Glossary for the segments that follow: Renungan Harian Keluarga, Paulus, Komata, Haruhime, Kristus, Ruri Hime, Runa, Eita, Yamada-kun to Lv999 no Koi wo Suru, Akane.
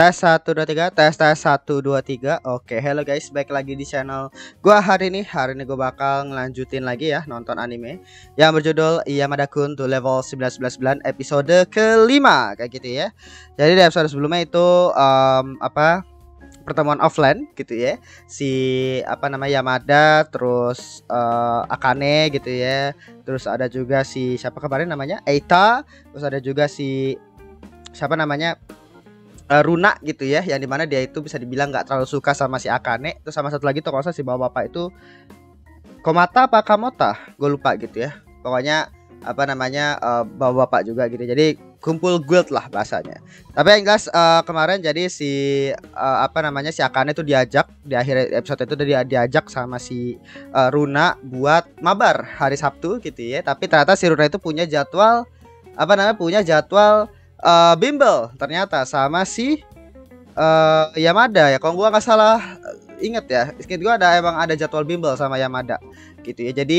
Tes 1 2 3, tes 1 2 3. Oke, hello guys, balik lagi di channel gua. Hari ini gua bakal ngelanjutin lagi ya nonton anime yang berjudul Yamada-kun to Lv999 episode kelima kayak gitu ya. Jadi di episode sebelumnya itu pertemuan offline gitu ya, si Yamada, terus Akane gitu ya, terus ada juga si siapa kemarin namanya, Eita, terus ada juga si siapa namanya, Runa gitu ya, yang dimana dia itu bisa dibilang nggak terlalu suka sama si Akane. Terus sama satu lagi tuh kalau saya si bapak itu Komata apa Komata, gue lupa gitu ya. Pokoknya bapak juga gitu. Jadi kumpul guild lah bahasanya. Tapi yang jelas kemarin jadi si si Akane itu diajak di akhir episode itu, dia diajak sama si Runa buat mabar hari Sabtu gitu ya. Tapi ternyata si Runa itu punya jadwal punya jadwal bimbel ternyata sama si Yamada ya, kalau gua nggak salah inget ya, sedikit gua emang ada jadwal bimbel sama Yamada gitu ya. Jadi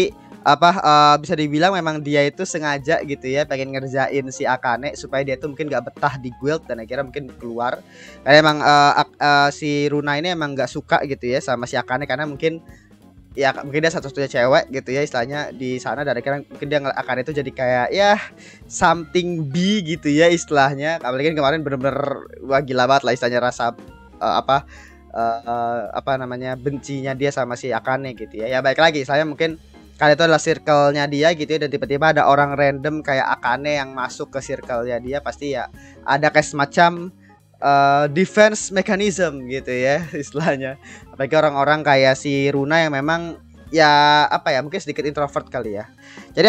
bisa dibilang memang dia itu sengaja gitu ya pengen ngerjain si Akane supaya dia tuh mungkin nggak betah di guild dan akhirnya mungkin keluar. Karena emang si Runa ini emang nggak suka gitu ya sama si Akane, karena mungkin ya dia satu-satunya cewek gitu ya istilahnya di sana, dan akhirnya mungkin dia Akane itu jadi kayak ya something B gitu ya istilahnya. Apalagi kemarin bener-bener wah gila banget lah istilahnya rasa bencinya dia sama si Akane gitu ya. Ya baik lagi istilahnya mungkin karena itu adalah circle-nya dia gitu ya, dan tiba-tiba ada orang random kayak Akane yang masuk ke circle-nya dia, pasti ya ada kayak semacam defense mechanism gitu ya istilahnya. Apalagi orang-orang kayak si Runa yang memang ya mungkin sedikit introvert kali ya. Jadi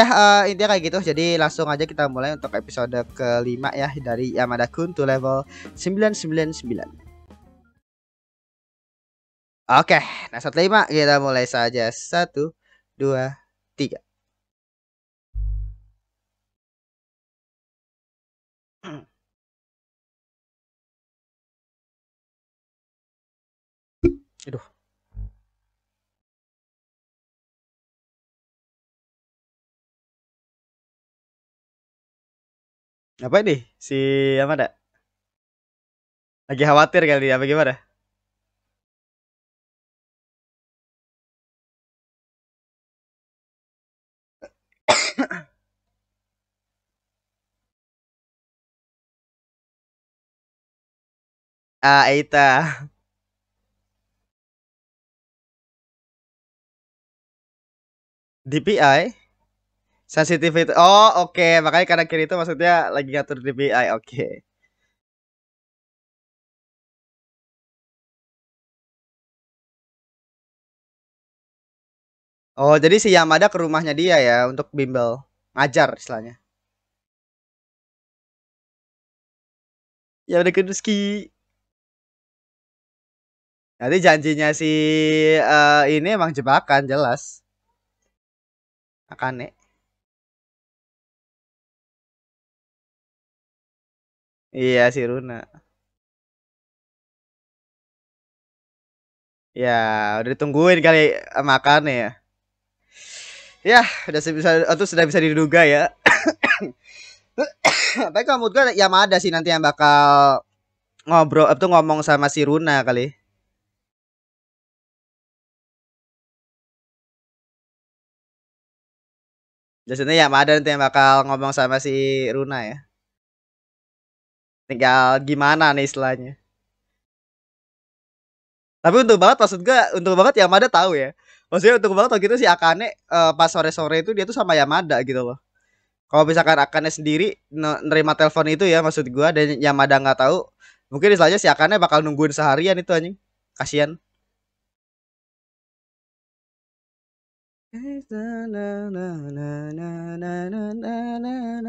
intinya kayak gitu. Jadi langsung aja kita mulai untuk episode kelima ya dari Yamada-kun to Lv999. Oke, nah episode 5 kita mulai saja. 1 2 3. Aduh. Apa ini? Si Yamada lagi khawatir kali ya, bagaimana? Eita. DPI sensitif itu. Oh, oke, makanya kanan kiri itu maksudnya lagi ngatur DPI. Oke. Oh, jadi si Yamada ke rumahnya dia ya untuk bimbel, ngajar istilahnya. Ya udah keduski. Nanti janjinya si ini emang jebakan jelas. Akane. Iya, si Runa. Ya, udah ditungguin kali sama Akane ya. Ya, sudah bisa diduga ya. Tapi kalau menurut gue Yamada sih nanti yang bakal ngomong sama si Runa kali. Biasanya Yamada nanti yang bakal ngomong sama si Runa ya. Tinggal gimana nih istilahnya. Tapi untuk banget, maksud gue untuk banget Yamada tahu ya. Maksudnya untuk banget waktu itu si Akane pas sore-sore itu dia tuh sama Yamada gitu loh. Kalau misalkan Akane sendiri nerima telepon itu ya, maksud gue, dan Yamada nggak tahu, mungkin istilahnya si Akane bakal nungguin seharian itu anjing. Kasihan.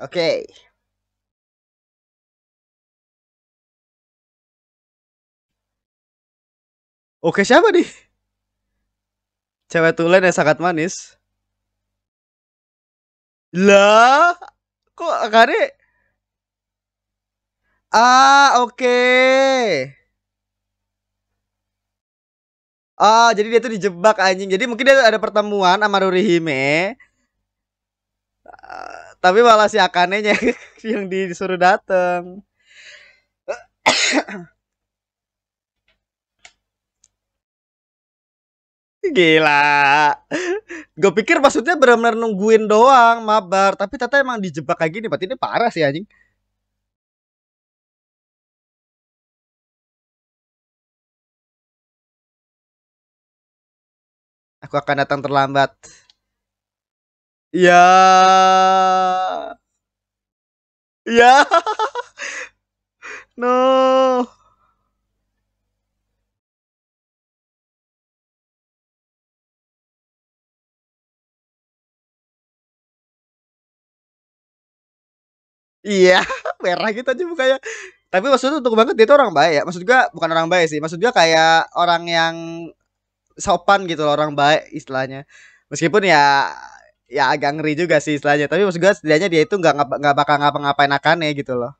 Oke. Oke, siapa nih? Cewek tulen yang sangat manis. Lah, kok Akane? Ah, oke. Ah, jadi dia tuh dijebak anjing. Jadi mungkin dia ada pertemuan sama Ruri Hime. Tapi malah si Akane-nya yang disuruh datang. Gila. Gue pikir maksudnya benar-benar nungguin doang mabar, tapi ternyata emang dijebak kayak gini. Berarti ini parah sih anjing. Aku akan datang terlambat. Ya. Ya. No. Iya, merah gitu aja mukanya. Tapi maksudnya untuk banget dia tuh orang baik ya. Maksud gue bukan orang baik sih. Maksud gue kayak orang yang sopan gitu loh, orang baik istilahnya. Meskipun ya agak ngeri juga sih istilahnya. Tapi maksud gue setidaknya dia itu nggak bakal ngapa-ngapain Akane gitu loh.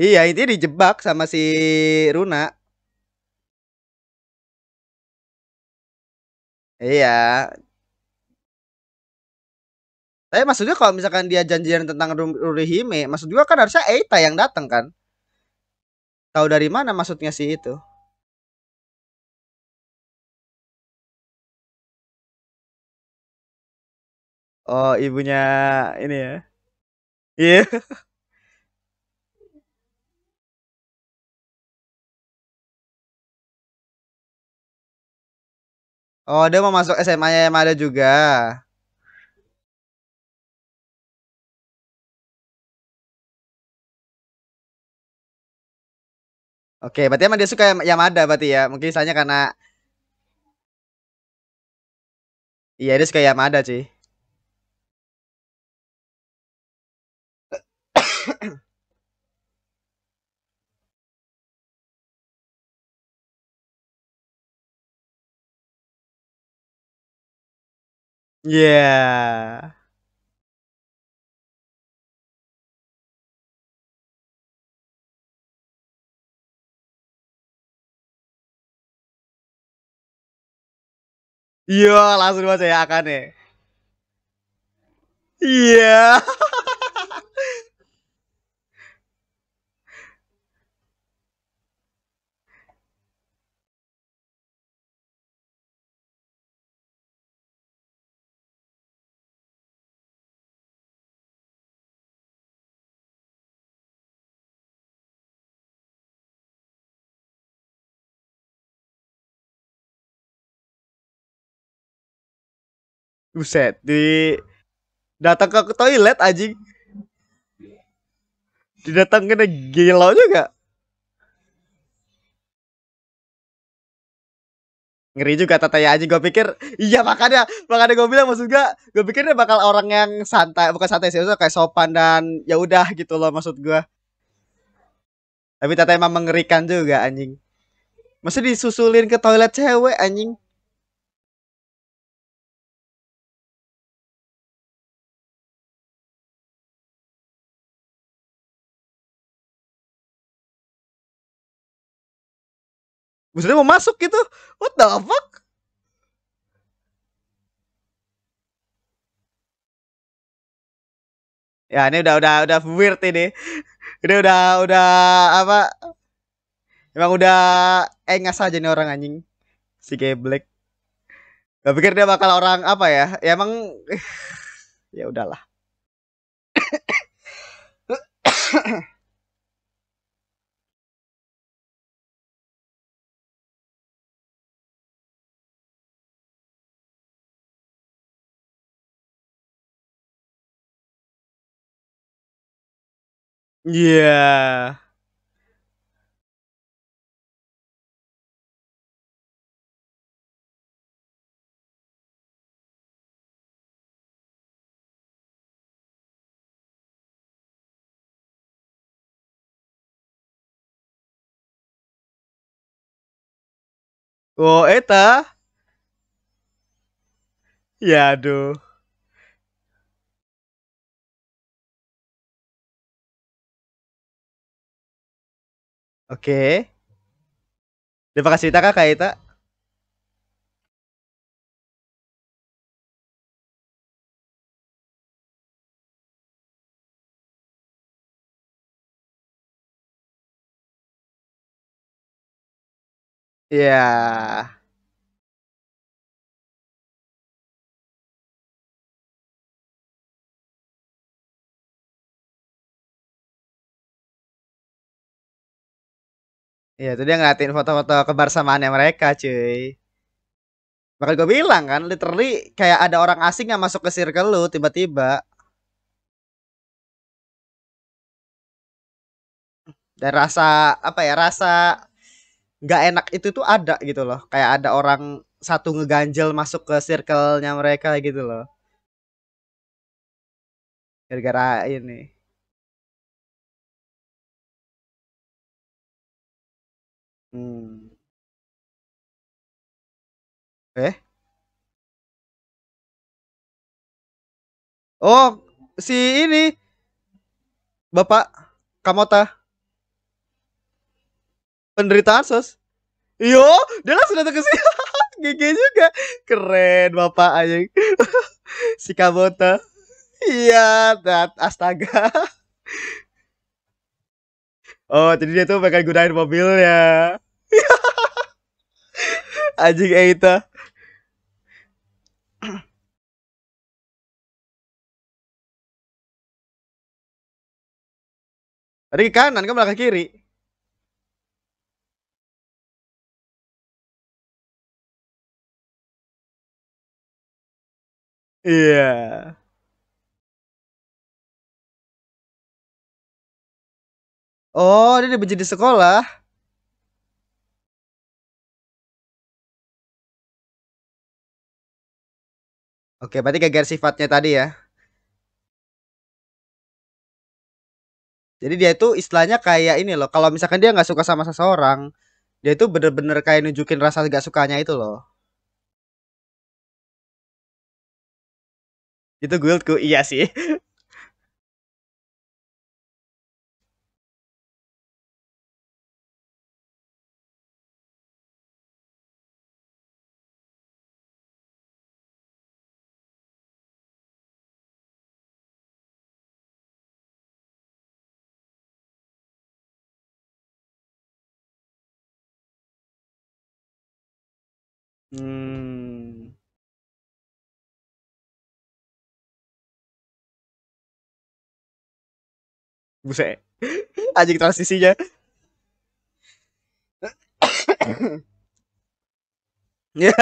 Iya, intinya dijebak sama si Runa. Iya. Tapi maksudnya kalau misalkan dia janjian tentang Ruri Hime, maksud gua kan harusnya Eita yang datang kan? Tahu dari mana maksudnya sih itu? Oh, ibunya ini ya. Iya. Oh, dia mau masuk SMA-nya yang ada juga. Oke, berarti emang dia suka Yamada berarti ya. Mungkin misalnya karena iya dia suka Yamada sih. Iya. Iya, langsung baca ya Akane. Iya. Buset, di datang ke toilet anjing. Didatangin gila juga. Ngeri juga tatanya anjing. Gue pikir iya makanya gue bilang maksud gue pikir dia bakal orang yang santai, bukan santai sih, maksudnya kayak sopan dan ya udah gitu loh maksud gue. Tapi tatanya emang mengerikan juga anjing. Masa disusulin ke toilet cewek anjing. Maksudnya mau masuk gitu. What the fuck? Ya ini udah weird ini. Ini udah apa? Emang udah engas aja nih orang anjing. Si Geblek. Gak pikir dia bakal orang apa ya? Ya emang ya udahlah. Iya. Oh, Eita. Ya, aduh. Oke. Terima kasih Eita, Kakak Eita. Iya. Iya, itu dia ngeliatin foto-foto kebersamaannya mereka, cuy. Makanya gue bilang kan, literally kayak ada orang asing yang masuk ke circle lu tiba-tiba. Dan rasa apa ya, rasa nggak enak itu tuh ada gitu loh. Kayak ada orang satu ngeganjel masuk ke circle-nya mereka gitu loh. Gara-gara ini. Hmm. Eh? Oh, si ini Bapak Komata. Penderitaan sos. Yo, dia langsung datang ke sini. GG juga. Keren Bapak aja. Si Komata. Iya, astaga. Oh, jadi dia tuh bakal gunain mobilnya. Anjing Eita. Tadi ke kanan, kan malah ke kiri. Iya. Oh, dia udah menjadi sekolah. Oke, berarti gagal sifatnya tadi ya. Jadi dia itu istilahnya kayak ini loh. Kalau misalkan dia nggak suka sama seseorang, dia itu bener-bener kayak nunjukin rasa nggak sukanya itu loh. Itu guildku, iya sih. Hmm. Buset. Anjing transisinya. Ya,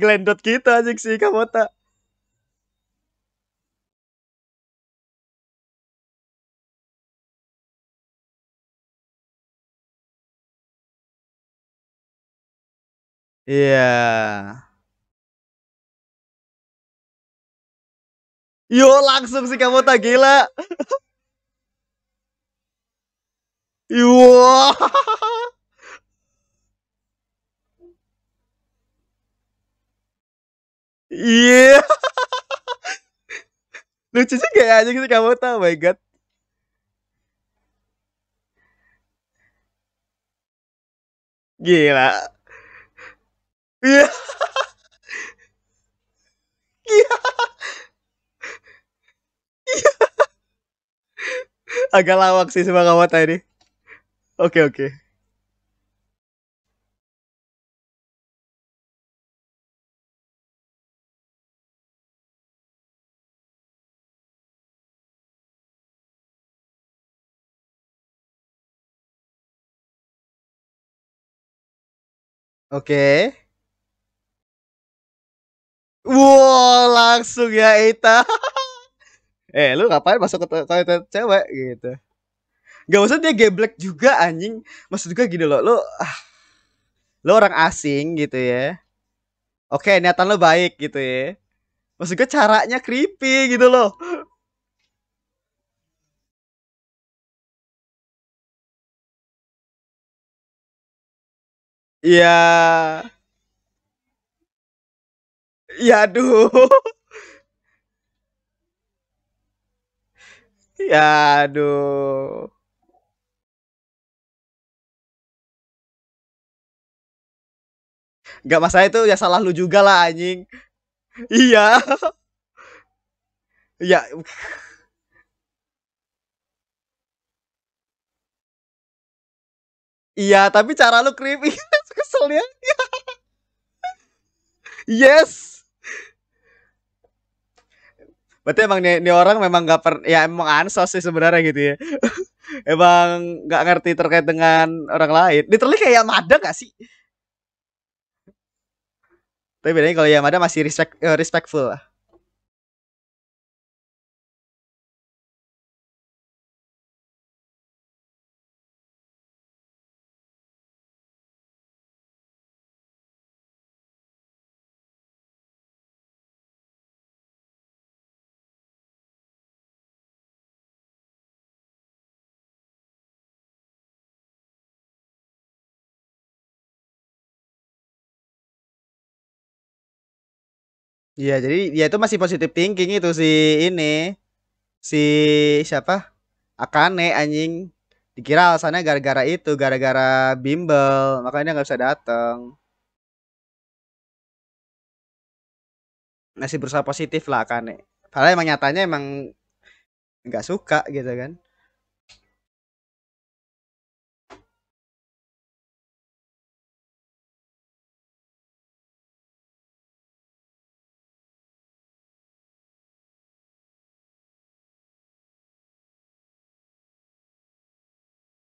glendot kita anjing sih Komata. Iya. Yo langsung sih Komata gila. Wow. Iya. Lucu sih kayak aja gitu Komata, oh my god. Gila. Iya. Iya. Iya. Agak lawak sih sama Komata ini. Oke. Oke. Wow, langsung ya Eita. Lu ngapain masuk ke toilet cewek gitu. Gak usah dia geblek juga anjing. Maksud gue gini loh, lo orang asing gitu ya. Oke, niatan lo baik gitu ya. Maksud gue caranya creepy gitu loh. Iya. Ya aduh. Ya aduh. Gak masalah itu ya, salah lu juga lah anjing. Iya. Ya. Iya, tapi cara lu creepy. Keselnya. Yes. Berarti emang ini orang memang gak per, ya emang ansos sih sebenarnya gitu ya. Emang gak ngerti terkait dengan orang lain. Literally kayak Yamada gak sih? Tapi bedanya kalau Yamada masih respectful lah. Iya, jadi dia itu masih positive thinking itu si ini. Si siapa? Akane anjing. Dikira alasannya gara-gara itu, gara-gara bimbel, makanya nggak bisa datang. Masih berusaha positif lah Akane. Padahal emang nyatanya emang nggak suka gitu kan.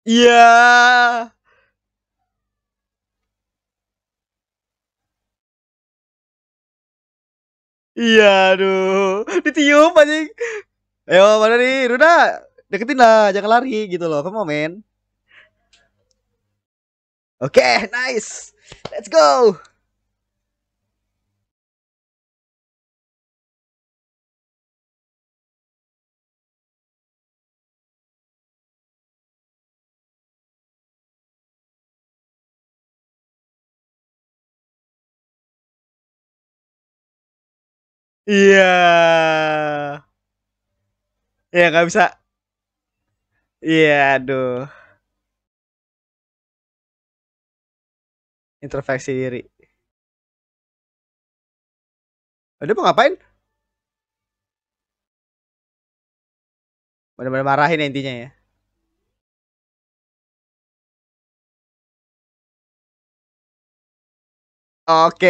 Iya. Iya, aduh. Ditiup anjing. Ayo, mana nih? Runa, deketin lah, jangan lari gitu loh. Kamu men. Oke, nice. Let's go. Iya. Ya nggak bisa. Iya, aduh. Introspeksi diri. Aduh, mau ngapain? Bener-bener marahin intinya ya. Oke.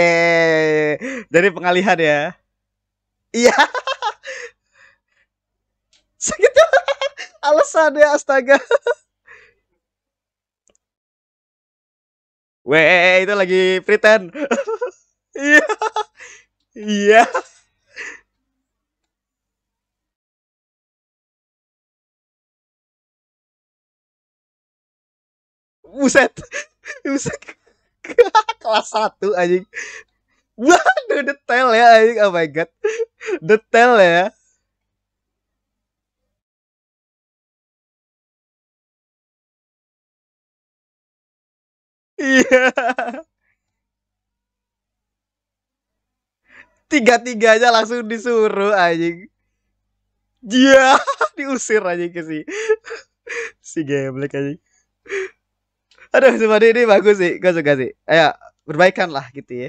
Dari pengalihan ya. Iya. Sakitnya alasannya astaga. Weh, itu lagi pretend. Iya. Iya. Buset. Buset. Kelas 1 anjing. Waduh, detail ya anjing. Oh my god. Detail ya. Iya. Tiga-tiganya langsung disuruh anjing. Iya, diusir anjing ke si. Si geblek anjing. Aduh, sebenarnya ini bagus sih. Gue suka sih. Ayo, perbaikan lah gitu ya.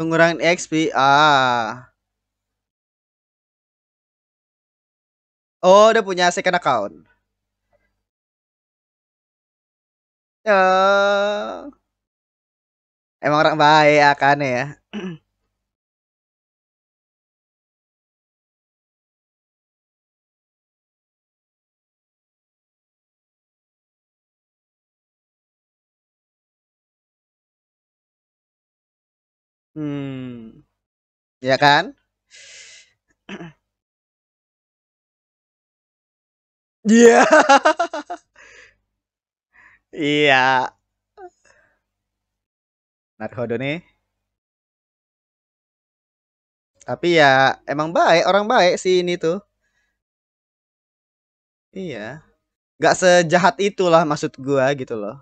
Pengurangan XP. Oh, udah punya second account. Emang orang baik Akane ya. Ya kan? Iya. Iya. Narhodo nih. Tapi ya emang baik, orang baik sih ini tuh. Iya. Gak sejahat itulah maksud gua gitu loh.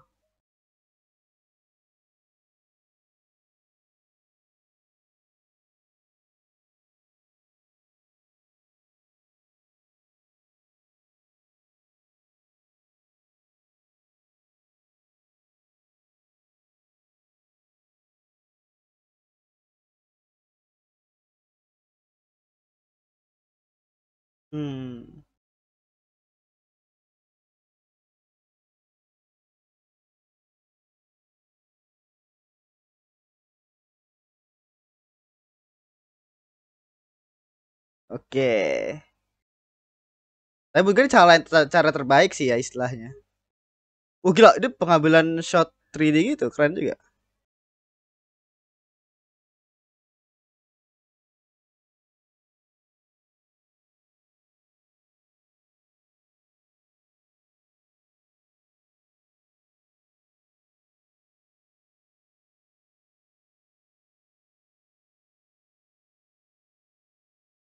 Hmm. Oke. Tapi mungkin cara terbaik sih ya istilahnya. Gila, itu pengambilan shot 3D gitu, keren juga.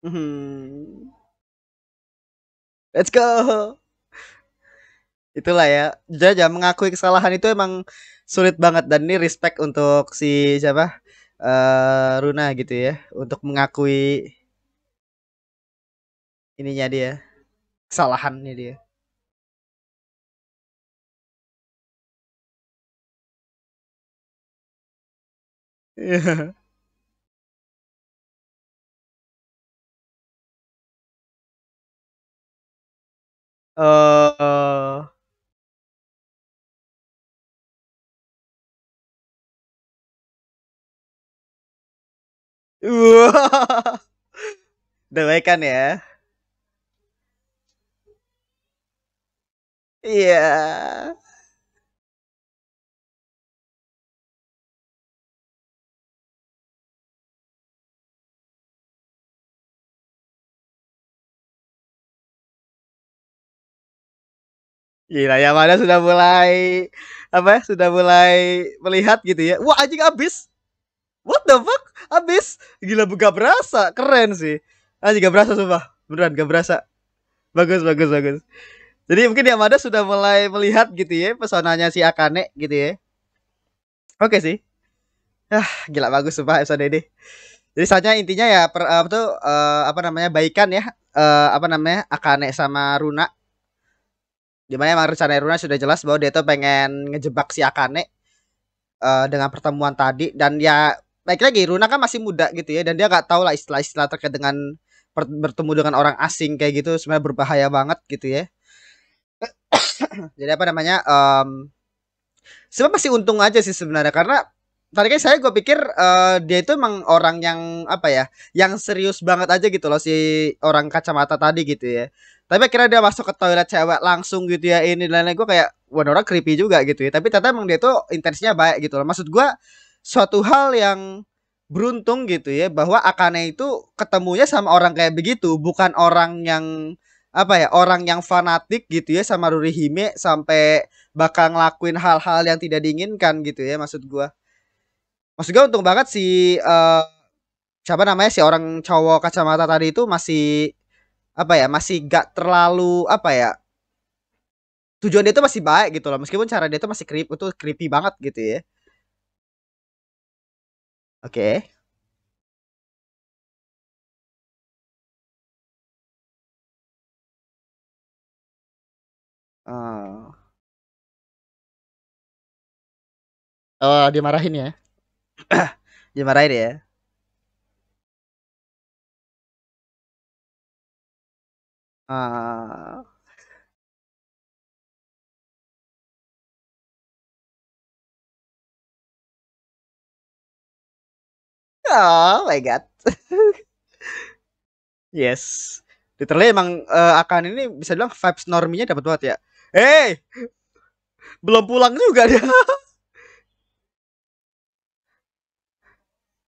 Hmm. Let's go. Itulah ya. Jangan mengakui kesalahan itu emang sulit banget, dan ini respect untuk si siapa? Runa gitu ya, untuk mengakui ininya dia, kesalahannya dia. Iya. Eh Udah baik kan ya? Iya. Gila, Yamada sudah mulai apa ya? Sudah mulai melihat gitu ya. Wah, anjing abis. What the fuck? Abis. Gila, gak berasa. Keren sih. Anjing gak berasa sumpah. Beneran gak berasa. Bagus, bagus, bagus. Jadi mungkin Yamada sudah mulai melihat gitu ya pesonanya si Akane gitu ya. Oke sih. Gila bagus sumpah episode ini. Jadi soalnya intinya ya apa namanya? Baikan ya. Apa namanya? Akane sama Runa. Dimana emang rencana Runa sudah jelas bahwa dia tuh pengen ngejebak si Akane dengan pertemuan tadi. Dan ya lagi Runa kan masih muda gitu ya, dan dia gak tahu lah istilah-istilah terkait dengan bertemu dengan orang asing kayak gitu, sebenarnya berbahaya banget gitu ya. Jadi apa namanya, sebenarnya masih untung aja sih sebenarnya, karena tadi kan gue pikir dia itu emang orang yang apa ya, yang serius banget aja gitu loh si orang kacamata tadi gitu ya. Tapi akhirnya dia masuk ke toilet cewek langsung gitu ya, ini dan lain-lain. Gue kayak, wah, orang creepy juga gitu ya. Tapi ternyata emang dia tuh intensinya baik gitu loh. Maksud gue, suatu hal yang beruntung gitu ya, bahwa Akane itu ketemunya sama orang kayak begitu. Bukan orang yang, apa ya, orang yang fanatik gitu ya sama Ruri Hime, sampai bakal ngelakuin hal-hal yang tidak diinginkan gitu ya, maksud gue. Maksud gue untung banget si, siapa namanya, si orang cowok kacamata tadi itu masih apa ya, masih gak terlalu apa ya, tujuan dia itu masih baik gitu loh, meskipun cara dia itu masih creepy, itu creepy banget gitu ya. Oke. Dimarahin ya. Dimarahin ya. Ah. Oh my god. Yes. Literally emang Akane ini bisa bilang vibes norminya dapat banget ya. Hey! Belum pulang juga dia.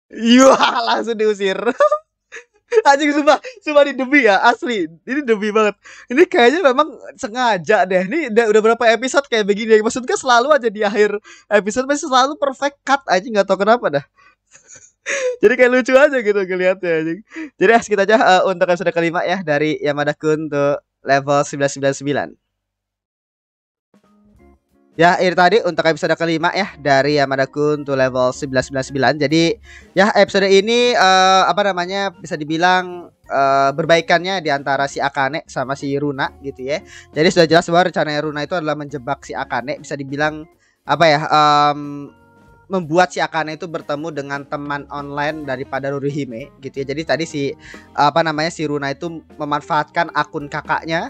Yuh, langsung diusir. Anjing sumpah ini demi ya, asli. Ini demi banget. Ini kayaknya memang sengaja deh. Ini udah berapa episode kayak begini. Maksudnya selalu aja di akhir episode masih selalu perfect cut aja, nggak tahu kenapa dah. Jadi kayak lucu aja gitu ngeliatnya anjing. Jadi kita aja untuk episode kelima ya dari Yamada-kun to Lv999. Ya, ini tadi untuk episode kelima ya dari Yamada-kun to Lv999. Jadi ya episode ini bisa dibilang berbaikannya di antara si Akane sama si Runa gitu ya. Jadi sudah jelas bahwa rencananya Runa itu adalah menjebak si Akane, bisa dibilang apa ya, membuat si Akane itu bertemu dengan teman online daripada Ruri Hime gitu ya. Jadi tadi si Runa itu memanfaatkan akun kakaknya,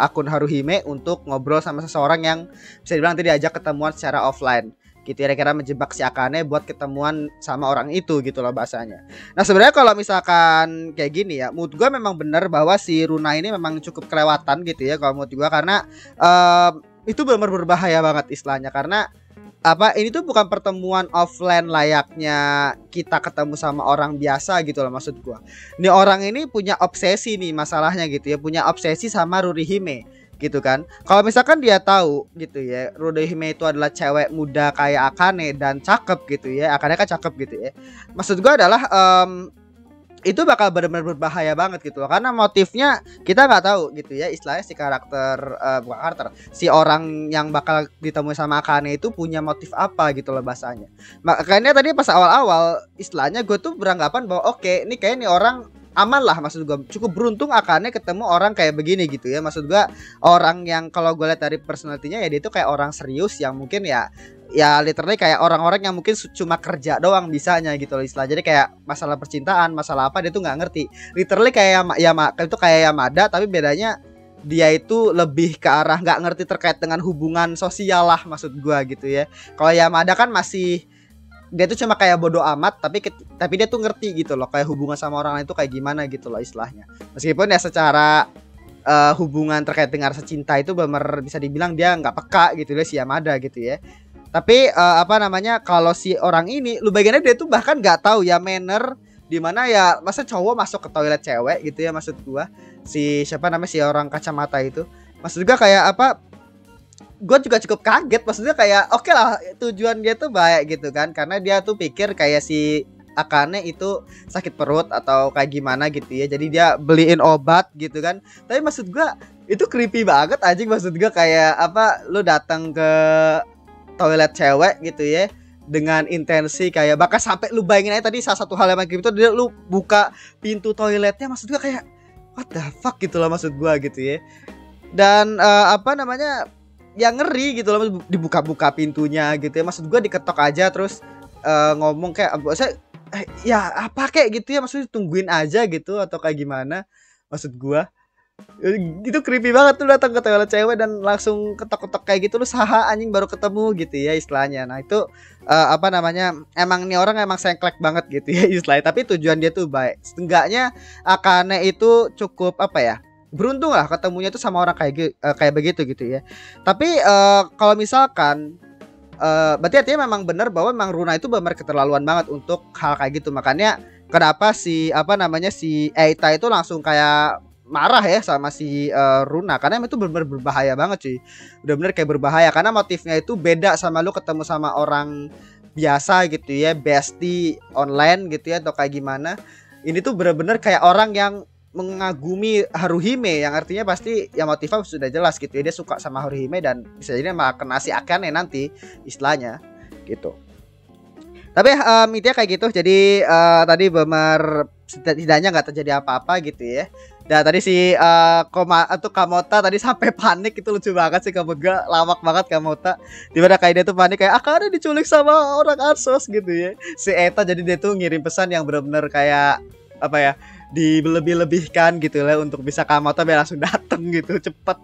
akun Haruhime, untuk ngobrol sama seseorang yang bisa dibilang tadi diajak ketemuan secara offline gitu ya, kira-kira menjebak si Akane buat ketemuan sama orang itu gitu loh bahasanya. Nah sebenarnya kalau misalkan kayak gini ya, menurut gue memang benar bahwa si Runa ini memang cukup kelewatan gitu ya kalau menurut gue, karena itu benar-benar berbahaya banget istilahnya, karena ini tuh bukan pertemuan offline layaknya kita ketemu sama orang biasa gitu loh maksud gua. Ini orang ini punya obsesi nih masalahnya gitu ya, punya obsesi sama Rurihime gitu kan. Kalau misalkan dia tahu gitu ya Rurihime itu adalah cewek muda kayak Akane dan cakep gitu ya. Akane kan cakep gitu ya. Maksud gua adalah itu bakal benar-benar berbahaya banget gitu loh, karena motifnya kita nggak tahu gitu ya, istilahnya si si orang yang bakal ditemui sama Akane itu punya motif apa gitu loh bahasanya. Makanya tadi pas awal-awal istilahnya gue tuh beranggapan bahwa oke, ini kayak nih orang aman lah, maksud gue cukup beruntung Akane ketemu orang kayak begini gitu ya, maksud gue orang yang kalau gue lihat dari personalitinya ya dia itu kayak orang serius yang mungkin ya literally kayak orang-orang yang mungkin cuma kerja doang bisanya gitu loh istilah. Jadi kayak masalah percintaan, masalah apa dia tuh nggak ngerti, literally kayak itu kayak Yamada, tapi bedanya dia itu lebih ke arah nggak ngerti terkait dengan hubungan sosial lah maksud gua gitu ya. Kalau Yamada kan masih dia tuh cuma kayak bodoh amat, tapi dia tuh ngerti gitu loh kayak hubungan sama orang lain itu kayak gimana gitu loh istilahnya. Meskipun ya secara hubungan terkait dengan rasa cinta itu bener bisa dibilang dia nggak peka gitu ya si Yamada gitu ya. Tapi kalau si orang ini lu bagiannya dia tuh bahkan nggak tahu ya manner, dimana ya masa cowok masuk ke toilet cewek gitu ya maksud gua, si orang kacamata itu maksud gua kayak gue juga cukup kaget, maksudnya kayak oke lah tujuan dia tuh baik gitu kan, karena dia tuh pikir kayak si Akane itu sakit perut atau kayak gimana gitu ya, jadi dia beliin obat gitu kan. Tapi maksud gue itu creepy banget anjing, maksud gue kayak lu datang ke toilet cewek gitu ya dengan intensi kayak bakal sampai lu bayangin aja tadi salah satu hal yang makin itu dia lu buka pintu toiletnya, maksud gue kayak what the fuck gitu loh maksud gue gitu ya. Dan ya ngeri gitu loh, dibuka-buka pintunya gitu ya maksud gue, diketok aja terus ngomong kayak gitu ya maksudnya tungguin aja gitu atau kayak gimana maksud gue. Itu creepy banget tuh datang ke toilet cewek dan langsung ketok-ketok kayak gitu, lu saha anjing baru ketemu gitu ya istilahnya. Nah itu emang nih orang emang sengklek banget gitu ya istilahnya, tapi tujuan dia tuh baik. Setidaknya Akane itu cukup beruntung lah ketemunya tuh sama orang kayak begitu gitu ya. Tapi kalau misalkan berarti artinya memang benar bahwa memang Runa itu benar keterlaluan banget untuk hal kayak gitu. Makanya kenapa si Eita itu langsung kayak marah ya sama si Runa, karena itu benar-benar berbahaya banget cuy. Udah bener kayak berbahaya, karena motifnya itu beda sama lu ketemu sama orang biasa gitu ya, bestie online gitu ya atau kayak gimana. Ini tuh bener-bener kayak orang yang mengagumi Haruhime, yang artinya pasti ya motifnya sudah jelas gitu ya, dia suka sama Haruhime dan bisa jadi malah kena si Akane nanti istilahnya gitu. Tapi intinya kayak gitu. Jadi tadi benar setidaknya nggak terjadi apa-apa gitu ya. Nah tadi si Komata tadi sampai panik, itu lucu banget sih kamu gak, lawak banget Komata. Dimana kayak dia tuh panik kayak Akane diculik sama orang Arsos gitu ya. Si Eta jadi dia tuh ngirim pesan yang benar-benar kayak dilebih-lebihkan gitu lah untuk bisa Komata biar langsung dateng gitu cepet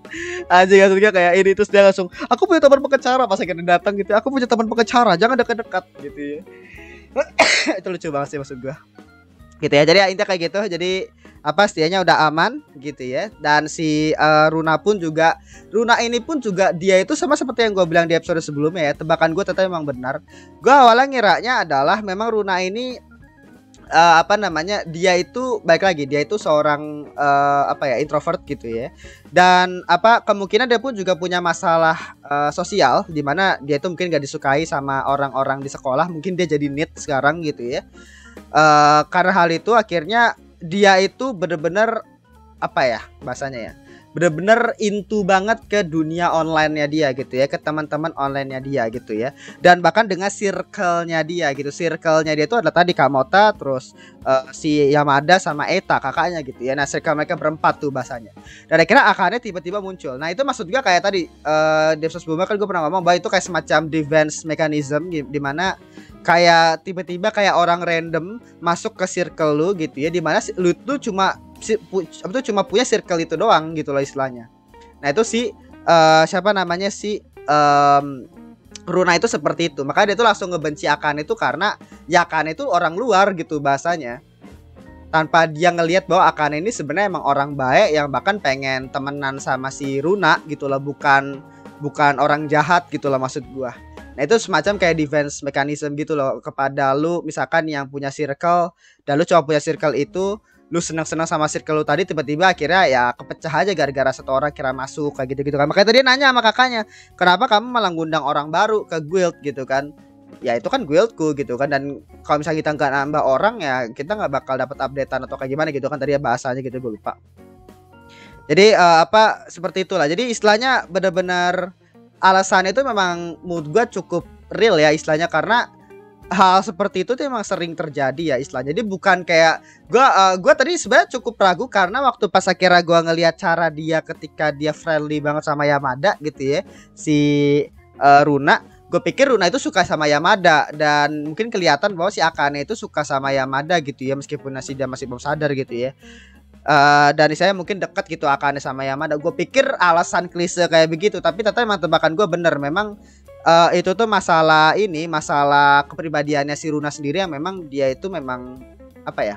aja, maksudnya kayak ini. Terus dia langsung, aku punya teman pengacara, pas akhirnya datang gitu, aku punya teman pengacara, jangan dekat-dekat gitu ya. Itu lucu banget sih maksud gua gitu ya. Jadi intinya kayak gitu, jadi apa, setianya udah aman gitu ya. Dan si Runa pun juga, Runa ini pun juga dia itu sama seperti yang gue bilang di episode sebelumnya ya, tebakan gue ternyata memang benar. Gue awalnya ngiranya adalah memang Runa ini apa namanya, dia itu baik lagi, dia itu seorang apa ya, introvert gitu ya. Dan apa, kemungkinan dia pun juga punya masalah sosial, dimana dia itu mungkin gak disukai sama orang-orang di sekolah, mungkin dia jadi nerd sekarang gitu ya. Karena hal itu akhirnya dia itu bener-bener apa ya bahasanya ya, bener-bener into banget ke dunia online-nya dia gitu ya, ke teman-teman online-nya dia gitu ya. Dan bahkan dengan circle-nya dia gitu, circle-nya dia itu adalah tadi Komata, terus si Yamada sama Eita kakaknya gitu ya. Nah circle mereka berempat tuh bahasanya. Dan akhirnya Akane tiba-tiba muncul. Nah itu maksud gue kayak tadi di episode sebelumnya kan gue pernah ngomong bahwa itu kayak semacam defense mechanism, dimana kayak tiba-tiba kayak orang random masuk ke circle lu gitu ya, dimana lu tuh cuma punya circle itu doang gitu loh istilahnya. Nah itu si siapa namanya si Runa itu seperti itu. Makanya dia tuh langsung ngebenci Akane itu karena ya Akane itu orang luar gitu bahasanya, tanpa dia ngelihat bahwa Akane ini sebenarnya emang orang baik yang bahkan pengen temenan sama si Runa gitu loh, bukan orang jahat gitu loh maksud gua. Nah itu semacam kayak defense mechanism gitu loh kepada lu, misalkan yang punya circle dan lu cuma punya circle itu, lu seneng-seneng sama circle lu tadi, tiba-tiba akhirnya ya kepecah aja gara-gara satu orang kira masuk kayak gitu-gitu kan. Makanya tadi dia nanya sama kakaknya, kenapa kamu malah ngundang orang baru ke guild gitu kan. Ya itu kan guildku gitu kan, dan kalau misalnya kita nggak nambah orang ya kita nggak bakal dapat updatean atau kayak gimana gitu kan, tadi ya bahasanya gitu, gue lupa. Jadi apa, seperti itulah. Jadi istilahnya benar-benar alasannya itu memang mood gue cukup real ya istilahnya, karena hal seperti itu tuh emang sering terjadi ya istilahnya. Jadi bukan kayak gua tadi sebenarnya cukup ragu karena waktu pas akhirnya gua ngelihat cara dia ketika dia friendly banget sama Yamada gitu ya, si Runa. Gue pikir Runa itu suka sama Yamada, dan mungkin kelihatan bahwa si Akane itu suka sama Yamada gitu ya, meskipun dia masih belum sadar gitu ya. Dan saya mungkin dekat gitu Akane sama Yamada. Gue pikir alasan klise kayak begitu, tapi ternyata emang tebakan gue bener. Memang itu tuh masalah ini, masalah kepribadiannya si Runa sendiri yang memang dia itu memang apa ya,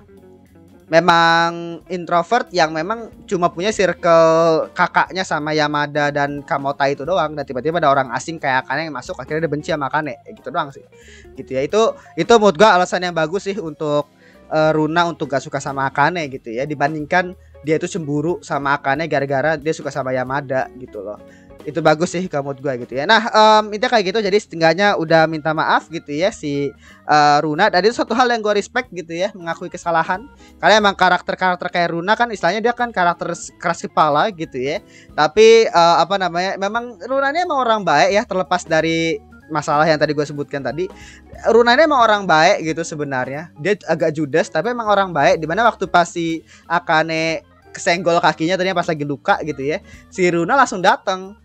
memang introvert yang memang cuma punya circle kakaknya sama Yamada dan Komata itu doang. Dan tiba-tiba ada orang asing kayak Akane yang masuk, akhirnya dia benci sama Akane gitu doang sih gitu ya. Itu menurut gue alasan yang bagus sih untuk Runa untuk gak suka sama Akane gitu ya, dibandingkan dia itu cemburu sama Akane gara-gara dia suka sama Yamada gitu loh. Itu bagus sih menurut gue gitu ya. Nah intinya kayak gitu. Jadi setidaknya udah minta maaf gitu ya si Runa. Dan itu satu hal yang gue respect gitu ya, mengakui kesalahan. Karena emang karakter-karakter kayak Runa kan istilahnya dia kan karakter keras kepala gitu ya. Tapi apa namanya, memang Runa ini emang orang baik ya, terlepas dari masalah yang tadi gue sebutkan tadi. Runa ini emang orang baik gitu sebenarnya. Dia agak judes tapi emang orang baik. Dimana waktu pas si Akane kesenggol kakinya tadinya pas lagi luka gitu ya, si Runa langsung datang,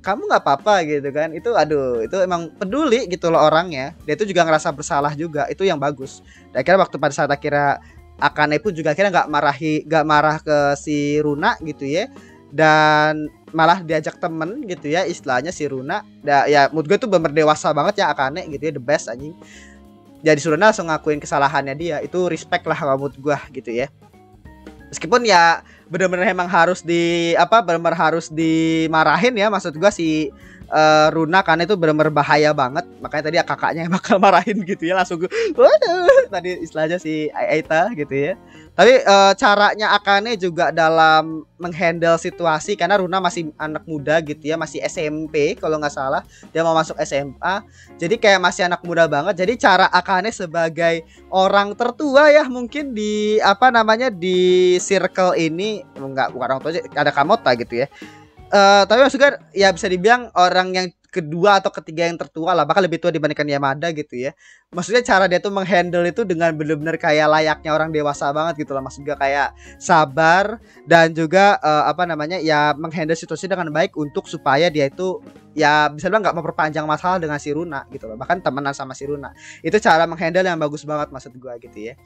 kamu nggak apa-apa gitu kan. Itu aduh, itu emang peduli gitu loh orangnya. Dia itu juga ngerasa bersalah juga, itu yang bagus. Dan akhirnya waktu pada saat akhirnya Akane pun juga akhirnya nggak marah ke si Runa gitu ya. Dan malah diajak temen gitu ya istilahnya si Runa. Ya menurut gue tuh bener dewasa banget ya Akane gitu ya, the best anjing. Jadi si Runa langsung ngakuin kesalahannya dia, itu respect lah menurut gue gitu ya. Meskipun ya bener-bener emang harus bener-bener harus dimarahin ya maksud gue si Runa, karena itu bener-bener bahaya banget. Makanya tadi ya kakaknya yang bakal marahin gitu ya, langsung gue tadi istilahnya si Eita gitu ya. Tapi caranya Akane juga dalam menghandle situasi, karena Runa masih anak muda gitu ya, masih SMP kalau nggak salah, dia mau masuk SMA. Jadi kayak masih anak muda banget. Jadi cara Akane sebagai orang tertua ya mungkin di apa namanya di circle ini, enggak bukan orang tua, ada Komata gitu ya. Tapi maksudnya ya bisa dibilang orang yang kedua atau ketiga yang tertua lah, bahkan lebih tua dibandingkan Yamada gitu ya. Maksudnya cara dia tuh menghandle itu dengan bener-bener kayak layaknya orang dewasa banget gitu lah. Maksudnya kayak sabar dan juga apa namanya ya, menghandle situasi dengan baik untuk supaya dia itu ya bisa bilang nggak memperpanjang masalah dengan si Runa gitu loh, bahkan temenan sama si Runa. Itu cara menghandle yang bagus banget maksud gua gitu ya.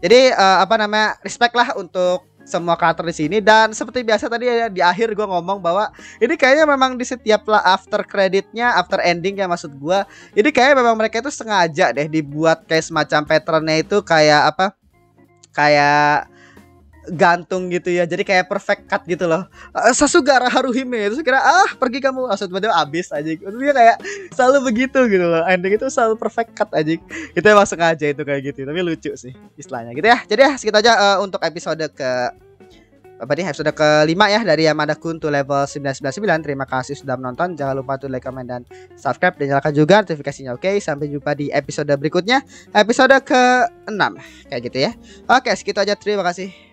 Jadi apa namanya, respect lah untuk semua karakter di sini. Dan seperti biasa tadi ya, di akhir gue ngomong bahwa ini kayaknya memang di setiap after creditnya, after ending ya maksud gue, ini kayaknya memang mereka itu sengaja deh dibuat kayak semacam patternnya itu kayak apa, kayak gantung gitu ya. Jadi kayak perfect cut gitu loh. Sasugara Haruhime terus kira pergi kamu, langsung tiba-tiba abis aja. Dia kayak selalu begitu gitu loh. Ending itu selalu perfect cut aja. Itu emang sengaja itu kayak gitu. Tapi lucu sih istilahnya gitu ya. Jadi ya segitu aja untuk episode ke apa nih, episode ke-5 ya dari Yamada-kun to Lv999. Terima kasih sudah menonton. Jangan lupa untuk like, comment, dan subscribe, dan nyalakan juga notifikasinya. Oke, sampai jumpa di episode berikutnya, episode ke-6 kayak gitu ya. Oke, segitu aja. Terima kasih.